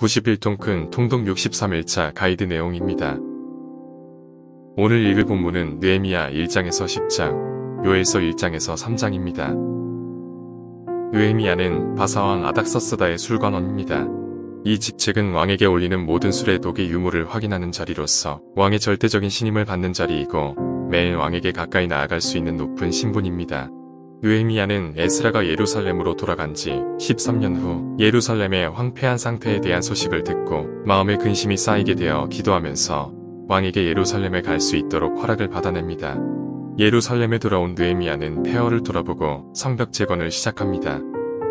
91통 큰 통독 63일차 가이드 내용입니다. 오늘 읽을 본문은 느헤미야 1장에서 10장, 요엘서 1장에서 3장입니다. 느헤미야는 바사왕 아닥사스다의 술관원입니다. 이 직책은 왕에게 올리는 모든 술의 독의 유무를 확인하는 자리로서 왕의 절대적인 신임을 받는 자리이고 매일 왕에게 가까이 나아갈 수 있는 높은 신분입니다. 느헤미야는 에스라가 예루살렘으로 돌아간 지 13년 후 예루살렘의 황폐한 상태에 대한 소식을 듣고 마음에 근심이 쌓이게 되어 기도하면서 왕에게 예루살렘에 갈 수 있도록 허락을 받아냅니다. 예루살렘에 돌아온 느헤미야는 폐허를 돌아보고 성벽 재건을 시작합니다.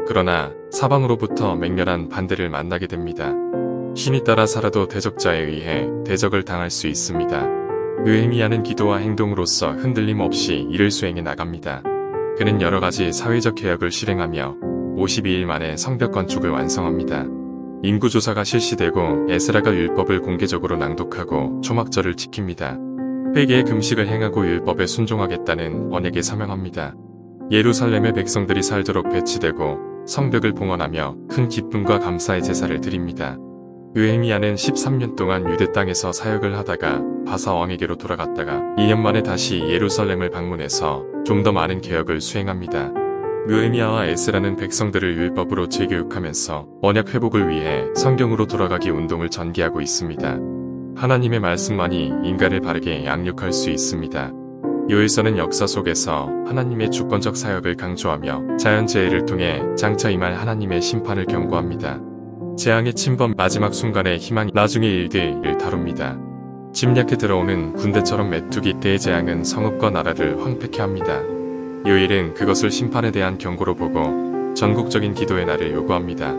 그러나 사방으로부터 맹렬한 반대를 만나게 됩니다. 신이 따라 살아도 대적자에 의해 대적을 당할 수 있습니다. 느헤미야는 기도와 행동으로써 흔들림 없이 이를 수행해 나갑니다. 그는 여러가지 사회적 개혁을 실행하며 52일 만에 성벽 건축을 완성합니다. 인구조사가 실시되고 에스라가 율법을 공개적으로 낭독하고 초막절을 지킵니다. 회개의 금식을 행하고 율법에 순종하겠다는 언약에 서명합니다. 예루살렘의 백성들이 살도록 배치되고 성벽을 봉헌하며 큰 기쁨과 감사의 제사를 드립니다. 느헤미야는 13년 동안 유대 땅에서 사역을 하다가 바사 왕에게로 돌아갔다가 2년 만에 다시 예루살렘을 방문해서 좀 더 많은 개혁을 수행합니다. 느헤미야와 에스라는 백성들을 율법으로 재교육하면서 언약 회복을 위해 성경으로 돌아가기 운동을 전개하고 있습니다. 하나님의 말씀만이 인간을 바르게 양육할 수 있습니다. 요엘서는 역사 속에서 하나님의 주권적 사역을 강조하며 자연재해를 통해 장차 임할 하나님의 심판을 경고합니다. 재앙의 침범 마지막 순간의 희망 나중의 일들을 다룹니다. 침략해 들어오는 군대처럼 메뚜기 때의 재앙은 성읍과 나라를 황폐케 합니다. 요엘은 그것을 심판에 대한 경고로 보고 전국적인 기도의 날을 요구합니다.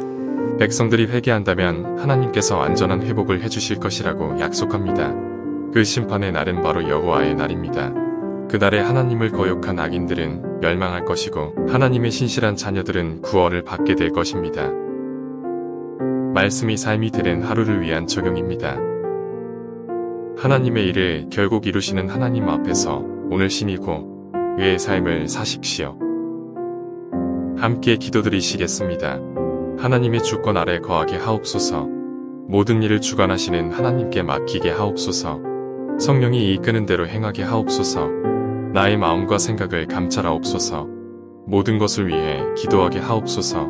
백성들이 회개한다면 하나님께서 안전한 회복을 해주실 것이라고 약속합니다. 그 심판의 날은 바로 여호와의 날입니다. 그날에 하나님을 거역한 악인들은 멸망할 것이고 하나님의 신실한 자녀들은 구원을 받게 될 것입니다. 말씀이 삶이 되는 하루를 위한 적용입니다. 하나님의 일을 결국 이루시는 하나님 앞에서 오늘 신이고 의의 삶을 사십시오. 함께 기도드리시겠습니다. 하나님의 주권 아래 거하게 하옵소서. 모든 일을 주관하시는 하나님께 맡기게 하옵소서. 성령이 이끄는 대로 행하게 하옵소서. 나의 마음과 생각을 감찰하옵소서. 모든 것을 위해 기도하게 하옵소서.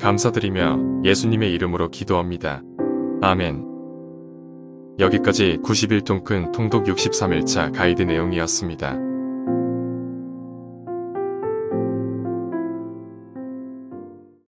감사드리며 예수님의 이름으로 기도합니다. 아멘. 여기까지 91통 큰 통독 63일차 가이드 내용이었습니다.